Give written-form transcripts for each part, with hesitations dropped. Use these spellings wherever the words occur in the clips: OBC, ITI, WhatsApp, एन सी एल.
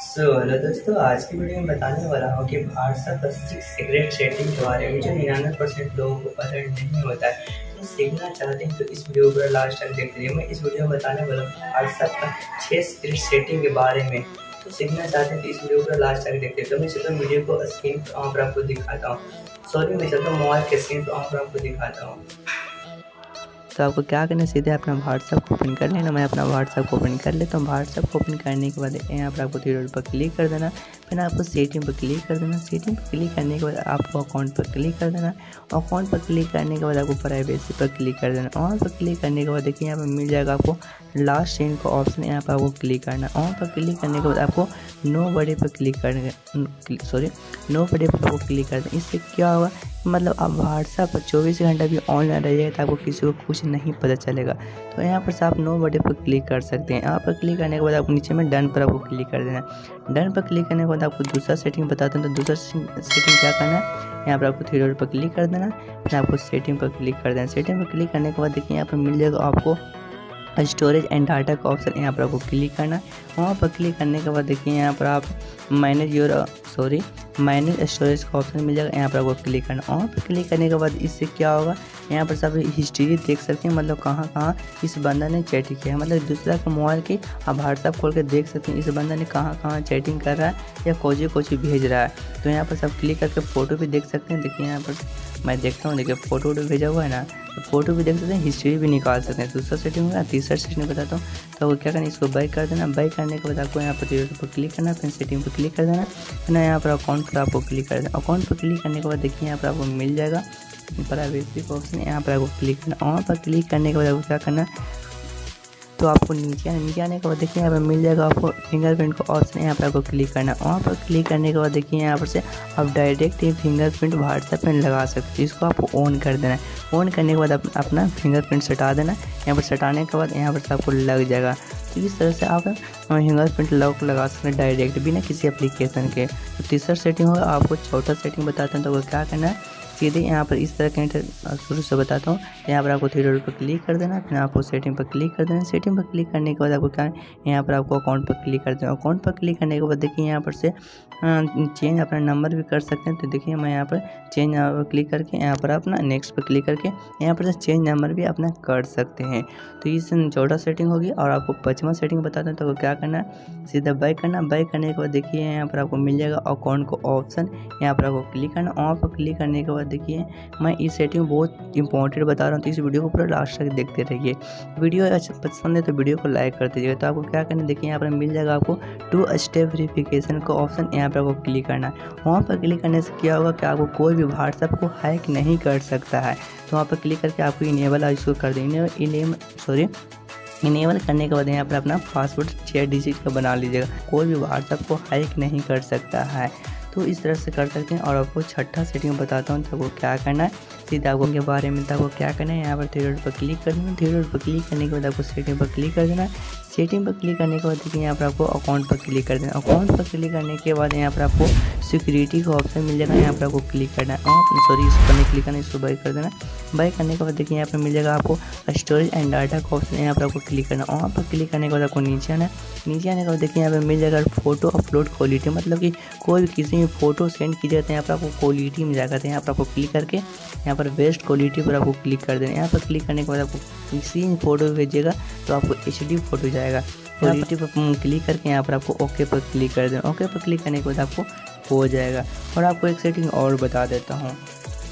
Hello दोस्तों, आज की वीडियो में बताने वाला हूँ कि व्हाट्सएप पर सिगरेट सेटिंग के बारे में जो 99% लोगों को पता नहीं होता है। तो सीखना चाहते हैं तो इस वीडियो को लास्ट तक देखते रहिए। मैं इस वीडियो में बताने वाला हूँ व्हाट्सएप पर 6 सिगरेट सेटिंग के बारे में। तो सीखना चाहते हैं तो इस वीडियो को लास्ट तक देखते हैं। तो मैं चलता हूँ वीडियो को स्क्रीन पर ऑन पर आपको दिखाता हूँ। सॉरी, मैं चलता हूँ मोबाइल के स्क्रीन पर ऑन पर आपको दिखाता हूँ। तो आपको क्या करना है, सीधे अपना व्हाट्सएप को ओपन कर लेना। मैं अपना व्हाट्सएप को ओपन कर लेता हूँ। व्हाट्सएप को ओपन करने के बाद यहाँ पर आपको थ्री डॉट पर क्लिक कर देना। फिर आपको सेटिंग पर क्लिक कर देना। सेटिंग पर क्लिक करने के बाद आपको अकाउंट पर क्लिक कर देना। अकाउंट पर क्लिक करने के बाद आपको प्राइवेसी पर क्लिक कर देना। ऑन पर क्लिक करने के बाद देखिए यहाँ पर मिल जाएगा आपको लास्ट सीन का ऑप्शन, यहाँ पर आपको क्लिक करना। ऑन पर क्लिक करने के बाद आपको नो बड़े पर क्लिक करना, सॉरी नो बड़े पर आपको क्लिक कर देना। इससे क्या होगा, मतलब आप व्हाट्सएप पर 24 घंटा भी ऑनलाइन रह जाएगा तो आपको किसी को कुछ नहीं पता चलेगा। तो यहाँ पर आप नो बटन पर क्लिक कर सकते हैं। यहाँ पर क्लिक करने के बाद आप नीचे में डन पर आपको क्लिक कर देना। डन पर क्लिक करने के बाद आपको दूसरा सेटिंग बताते हैं। तो दूसरा सेटिंग क्या करना है, यहाँ पर आपको थ्री डॉट पर क्लिक कर देना। फिर आपको सेटिंग पर क्लिक कर देना। सेटिंग पर क्लिक करने के बाद देखिए यहाँ पर मिल जाएगा आपको स्टोरेज एंड डाटा का ऑप्शन, यहाँ पर आपको क्लिक करना है। वहाँ पर क्लिक करने के बाद देखिए यहाँ पर आप माइनस स्टोरेज का ऑप्शन मिल जाएगा, यहाँ पर आपको क्लिक करना। वहाँ पर क्लिक करने के बाद इससे क्या होगा, यहाँ पर सब हिस्ट्री देख सकते हैं, मतलब कहाँ कहाँ इस बंदा ने चैटिंग किया है। मतलब दूसरा के मोबाइल की आप व्हाट्सएप खोल के देख सकते हैं इस बंदा ने कहाँ कहाँ चैटिंग कर रहा है या कोची भेज रहा है। तो यहाँ पर सब क्लिक करके फ़ोटो भी देख सकते हैं। देखिए यहाँ पर मैं देखता हूँ, देखिए फ़ोटो भेजा हुआ है ना, फ़ोटो भी देख सकते हैं, हिस्ट्री भी निकाल सकते हैं। दूसरा सेटिंग होगा, तीसरा सेटिंग बताता हूँ। तो क्या करना, इसको बैक कर देना। बैक करने के बाद आपको यहाँ पर क्लिक करना, फिर सेटिंग पर क्लिक कर देना ना, यहाँ पर अकाउंट पर आपको क्लिक कर देना। अकाउंट पर क्लिक करने के बाद देखिए यहाँ पर आपको मिल जाएगा प्राइवेसी का ऑप्शन, यहाँ पर आपको क्लिक करना। वहाँ पर क्लिक करने के बाद आपको क्या करना, तो आपको नीचे आने के बाद देखिए यहाँ पर मिल जाएगा आपको फिंगरप्रिंट का ऑप्शन, यहाँ पर आपको क्लिक करना। वहाँ पर क्लिक करने के बाद देखिए यहाँ पर से आप डायरेक्ट ये फिंगरप्रिंट व्हाट्सएप में लगा सकते हो। इसको आपको ऑन कर देना है। ऑन करने के बाद अपना फिंगरप्रिंट सटा देना। यहाँ पर सटाने के बाद यहाँ पर आपको लग जाएगा। तो इस तरह से आप फिंगरप्रिंट लॉक लगा सकते हैं डायरेक्ट बिना किसी एप्लीकेशन के। तो तीसरा सेटिंग होगा, आपको चौथा सेटिंग बताते हैं। तो क्या करना है, सीधे यहाँ पर इस तरह के शुरू से बताता हूँ। यहाँ पर आपको थ्री डॉट पर क्लिक कर देना, फिर आपको सेटिंग पर क्लिक कर देना। सेटिंग पर क्लिक करने के बाद आपको क्या, यहाँ पर आपको अकाउंट पर क्लिक कर देना। अकाउंट पर क्लिक करने के बाद देखिए यहाँ पर से चेंज अपना नंबर भी कर सकते हैं। तो देखिए मैं यहाँ पर चेंज यहाँ पर क्लिक करके यहाँ पर अपना नेक्स्ट पर क्लिक करके यहाँ पर से चेंज नंबर भी अपना कर सकते हैं। तो ये चौथा सेटिंग होगी। और आपको पाँचवा सेटिंग बताता हूँ। तो क्या करना, सीधा बाइक करना। बाइक करने के बाद देखिए यहाँ पर आपको मिल जाएगा अकाउंट को ऑप्शन, यहाँ पर आपको क्लिक करना। ऑफ पर क्लिक करने के बाद देखिए मैं इस सेटिंग बहुत इंपॉर्टेंट बता रहा हूँ, तो इस वीडियो को पूरा लास्ट तक देखते रहिए। वीडियो अच्छा पसंद है तो वीडियो को लाइक कर दीजिएगा। तो आपको क्या करना, देखिए यहाँ पर मिल जाएगा आपको 2 स्टेप वेरिफिकेशन का ऑप्शन, यहाँ पर आपको क्लिक करना है। वहाँ पर क्लिक करने से क्या होगा कि आपको कोई भी व्हाट्सएप को हैक नहीं कर सकता है। तो वहाँ पर क्लिक करके आपको इनेबल और इसको कर दें, इनेबल करने के बाद यहाँ पर अपना पासवर्ड 6 डिजिट का बना लीजिएगा। कोई भी व्हाट्सएप को हैक नहीं कर सकता है। तो इस तरह से कर सकते हैं। और आपको छठा सेटिंग बताता हूँ। तो वो क्या करना है, सीधा आपको के बारे में, तो आपको क्या करना है, यहाँ पर थ्री डॉट पर क्लिक कर देना। थ्री डॉट पर क्लिक करने के बाद आपको सेटिंग पर क्लिक कर देना। सेटिंग पर क्लिक करने के बाद देखिए यहाँ पर आपको अकाउंट पर क्लिक कर देना। अकाउंट पर क्लिक करने के बाद यहाँ पर आपको सिक्योरिटी का ऑप्शन मिल जाएगा, यहाँ पर आपको क्लिक करना है। सॉरी, इस पर नहीं क्लिक करना, इसको बाय कर देना। बाय करने के बाद देखिए यहाँ पर मिल जाएगा आपको स्टोरेज एंड डाटा का ऑप्शन, यहाँ पर आपको क्लिक करना। वहाँ पर क्लिक करने के बाद आपको नीचे आना। नीचे आने के बाद देखिए यहाँ पर मिल जाएगा फोटो अपलोड क्वालिटी, मतलब कि कोई भी किसी भी फोटो सेंड की जाते हैं यहाँ पर आपको क्वालिटी में जाकर यहाँ पर आपको क्लिक करके यहाँ पर बेस्ट क्वालिटी पर आपको क्लिक कर देना। यहाँ पर क्लिक करने के बाद आपको किसी भी फोटो भेजिएगा तो आपको HD फोटो जाएगा। क्वालिटी पर क्लिक करके यहाँ पर आपको ओके पर क्लिक कर देना। ओके पर क्लिक करने के बाद आपको हो जाएगा। और आपको एक सेटिंग और बता देता हूँ।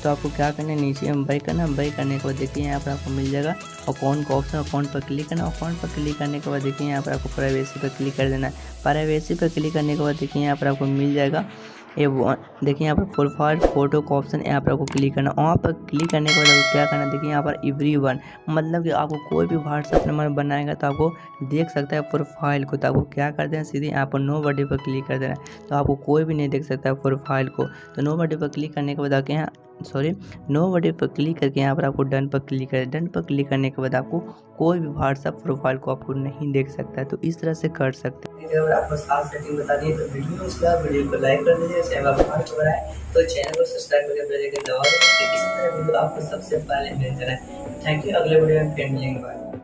तो आपको क्या करना है, नीचे हम बाई करना। बाई करने के बाद देखिए यहाँ पर आपको मिल जाएगा अकाउंट का ऑप्शन, अकाउंट पर क्लिक करना। अकाउंट पर क्लिक करने के बाद देखिए यहाँ पर आपको प्राइवेसी पर क्लिक कर देना। प्राइवेसी पर क्लिक करने के बाद देखिए यहाँ पर आपको मिल जाएगा ये देखिए यहाँ पर प्रोफाइल फोटो का ऑप्शन, यहाँ पर आपको क्लिक करना। वहाँ पर क्लिक करने के बाद आपको क्या करना, देखिए यहाँ पर एवरीवन, मतलब कि आपको कोई भी व्हाट्सएप नंबर बनाएगा तो आपको देख सकता है प्रोफाइल को। तो आपको क्या कर देना, सीधे यहाँ पर नो बॉडी पर क्लिक कर देना। तो आपको कोई भी नहीं देख सकता है प्रोफाइल को। तो नो बॉडी पर क्लिक करने के बाद आके यहाँ नो बटन पर क्लिक करके यहाँ पर आपको डन पर क्लिक करें। डन पर क्लिक करने के बाद आपको कोई भी व्हाट्सएप प्रोफाइल को आपको नहीं देख सकता है। तो इस तरह से कर सकते हैं। अगर आपको 7 सेटिंग बता दिए तो वीडियो को लाइक कर दीजिए। चैनल तो चैनल को सब्सक्राइब करके दबाओ। इसी तरह वीडियो आपको सबसे पहले मिल जाए। Thank you. अगले वीडियो में बाय।